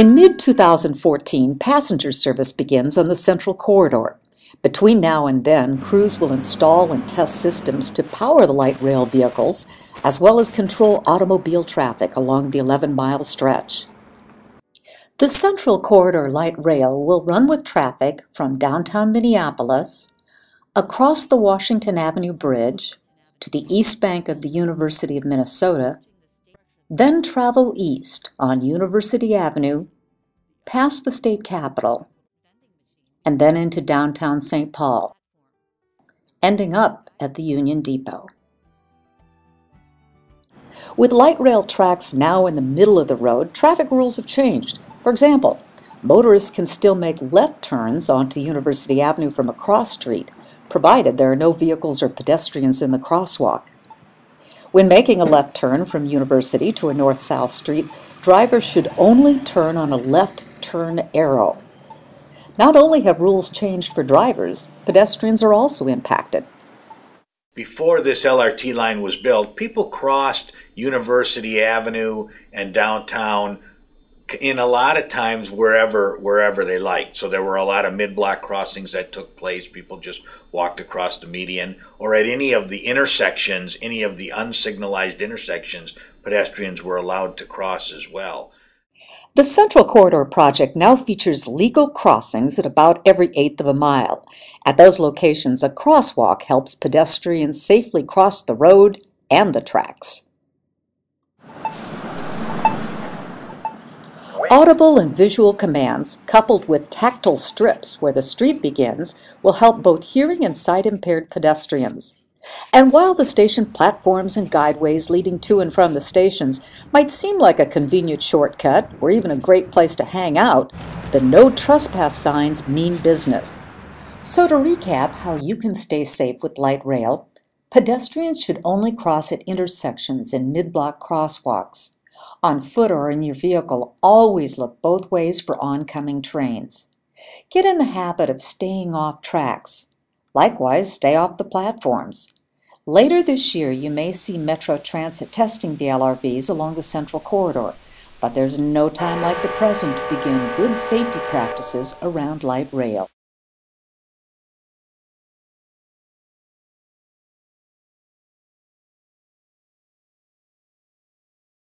In mid-2014, passenger service begins on the Central Corridor. Between now and then, crews will install and test systems to power the light rail vehicles, as well as control automobile traffic along the 11-mile stretch. The Central Corridor light rail will run with traffic from downtown Minneapolis, across the Washington Avenue Bridge, to the east bank of the University of Minnesota, then travel east on University Avenue, past the state capitol, and then into downtown St. Paul, ending up at the Union Depot. With light rail tracks now in the middle of the road, traffic rules have changed. For example, motorists can still make left turns onto University Avenue from a cross street, provided there are no vehicles or pedestrians in the crosswalk. When making a left turn from University to a north-south street, drivers should only turn on a left turn arrow. Not only have rules changed for drivers, pedestrians are also impacted. Before this LRT line was built, people crossed University Avenue and downtown in a lot of times wherever they liked. So there were a lot of mid-block crossings that took place. People just walked across the median, or at any of the intersections, any of the unsignalized intersections, pedestrians were allowed to cross as well. The Central Corridor project now features legal crossings at about every eighth of a mile. At those locations, a crosswalk helps pedestrians safely cross the road and the tracks. Audible and visual commands, coupled with tactile strips where the street begins, will help both hearing and sight-impaired pedestrians. And while the station platforms and guideways leading to and from the stations might seem like a convenient shortcut or even a great place to hang out, the no trespass signs mean business. So to recap how you can stay safe with light rail, pedestrians should only cross at intersections and mid-block crosswalks. On foot or in your vehicle, always look both ways for oncoming trains. Get in the habit of staying off tracks. Likewise, stay off the platforms. Later this year, you may see Metro Transit testing the LRVs along the Central Corridor, but there's no time like the present to begin good safety practices around light rail.